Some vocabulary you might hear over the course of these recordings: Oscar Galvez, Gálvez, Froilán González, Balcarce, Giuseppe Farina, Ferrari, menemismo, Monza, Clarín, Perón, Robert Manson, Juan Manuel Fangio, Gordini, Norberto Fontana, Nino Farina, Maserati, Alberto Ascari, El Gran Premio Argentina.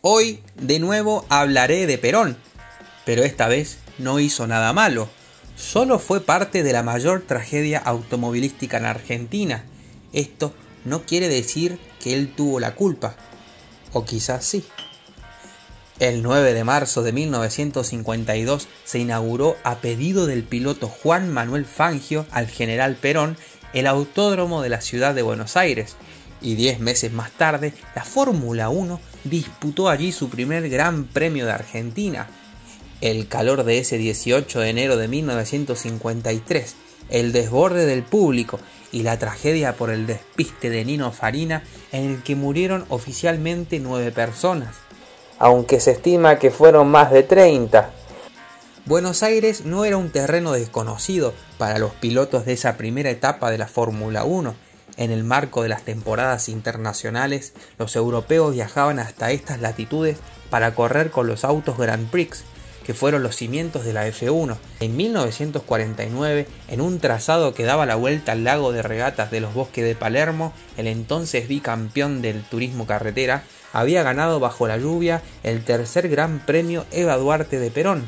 Hoy de nuevo hablaré de Perón, pero esta vez no hizo nada malo, solo fue parte de la mayor tragedia automovilística en Argentina. Esto no quiere decir que él tuvo la culpa, o quizás sí. El 9 de marzo de 1952 se inauguró a pedido del piloto Juan Manuel Fangio al general Perón el autódromo de la ciudad de Buenos Aires, y 10 meses más tarde la Fórmula 1 disputó allí su primer Gran Premio de Argentina. El calor de ese 18 de enero de 1953, el desborde del público y la tragedia por el despiste de Nino Farina, en el que murieron oficialmente 9 personas. Aunque se estima que fueron más de 30. Buenos Aires no era un terreno desconocido para los pilotos de esa primera etapa de la Fórmula 1. En el marco de las temporadas internacionales, los europeos viajaban hasta estas latitudes para correr con los autos Grand Prix, que fueron los cimientos de la F1. En 1949, en un trazado que daba la vuelta al lago de regatas de los Bosques de Palermo, el entonces bicampeón del turismo carretera había ganado bajo la lluvia el tercer Gran Premio Eva Duarte de Perón.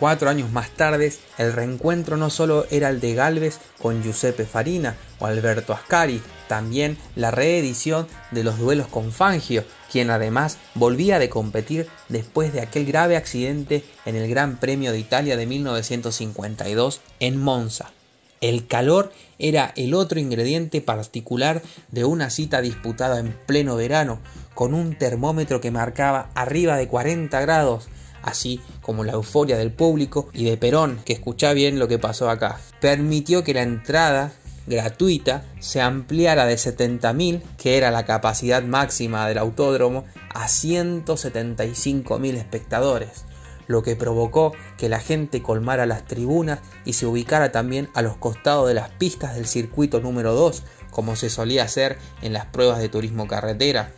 4 años más tarde, el reencuentro no solo era el de Gálvez con Giuseppe Farina o Alberto Ascari, también la reedición de los duelos con Fangio, quien además volvía de competir después de aquel grave accidente en el Gran Premio de Italia de 1952 en Monza. El calor era el otro ingrediente particular de una cita disputada en pleno verano, con un termómetro que marcaba arriba de 40 grados, así como la euforia del público y de Perón, que escuchá bien lo que pasó acá. Permitió que la entrada gratuita se ampliara de 70.000, que era la capacidad máxima del autódromo, a 175.000 espectadores, lo que provocó que la gente colmara las tribunas y se ubicara también a los costados de las pistas del circuito número 2, como se solía hacer en las pruebas de turismo carretera.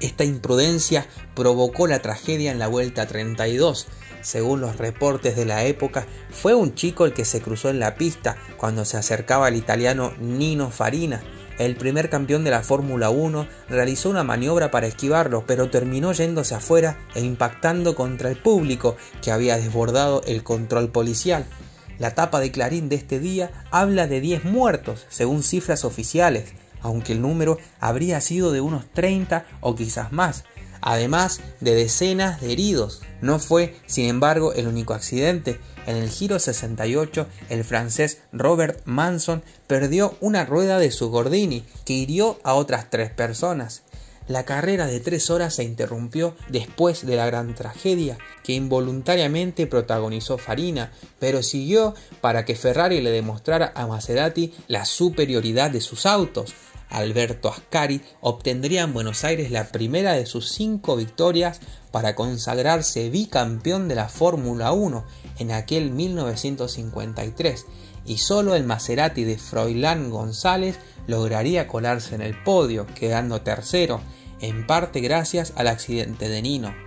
Esta imprudencia provocó la tragedia en la vuelta 32. Según los reportes de la época, fue un chico el que se cruzó en la pista cuando se acercaba al italiano Nino Farina. El primer campeón de la Fórmula 1 realizó una maniobra para esquivarlo, pero terminó yéndose afuera e impactando contra el público, que había desbordado el control policial. La tapa de Clarín de este día habla de 10 muertos, según cifras oficiales, aunque el número habría sido de unos 30 o quizás más, además de decenas de heridos. No fue, sin embargo, el único accidente. En el Giro 68, el francés Robert Manson perdió una rueda de su Gordini, que hirió a otras 3 personas. La carrera de 3 horas se interrumpió después de la gran tragedia que involuntariamente protagonizó Farina, pero siguió para que Ferrari le demostrara a Maserati la superioridad de sus autos. Alberto Ascari obtendría en Buenos Aires la primera de sus 5 victorias para consagrarse bicampeón de la Fórmula 1 en aquel 1953, y solo el Maserati de Froilán González lograría colarse en el podio, quedando tercero, en parte gracias al accidente de Nino.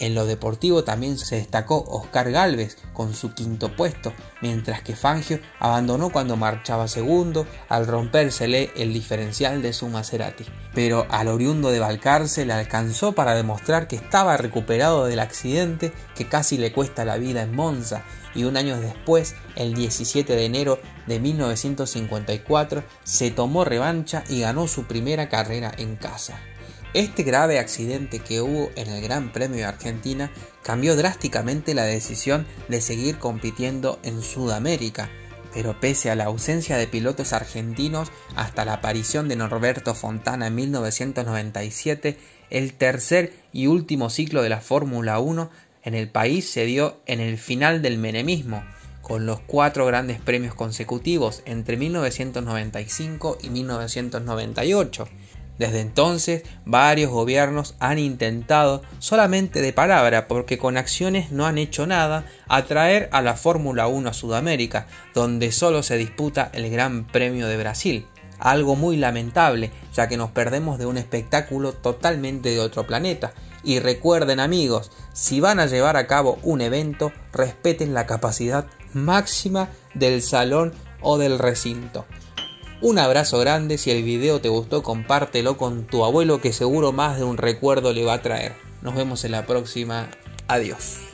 En lo deportivo también se destacó Oscar Galvez con su 5º puesto, mientras que Fangio abandonó cuando marchaba segundo al rompérsele el diferencial de su Maserati. Pero al oriundo de Balcarce le alcanzó para demostrar que estaba recuperado del accidente que casi le cuesta la vida en Monza, y un año después, el 17 de enero de 1954, se tomó revancha y ganó su primera carrera en casa. Este grave accidente que hubo en el Gran Premio de Argentina cambió drásticamente la decisión de seguir compitiendo en Sudamérica, pero pese a la ausencia de pilotos argentinos hasta la aparición de Norberto Fontana en 1997, el tercer y último ciclo de la Fórmula 1 en el país se dio en el final del menemismo, con los 4 grandes premios consecutivos entre 1995 y 1998. Desde entonces, varios gobiernos han intentado, solamente de palabra, porque con acciones no han hecho nada, atraer a la Fórmula 1 a Sudamérica, donde solo se disputa el Gran Premio de Brasil. Algo muy lamentable, ya que nos perdemos de un espectáculo totalmente de otro planeta. Y recuerden, amigos, si van a llevar a cabo un evento, respeten la capacidad máxima del salón o del recinto. Un abrazo grande, si el video te gustó compártelo con tu abuelo que seguro más de un recuerdo le va a traer. Nos vemos en la próxima. Adiós.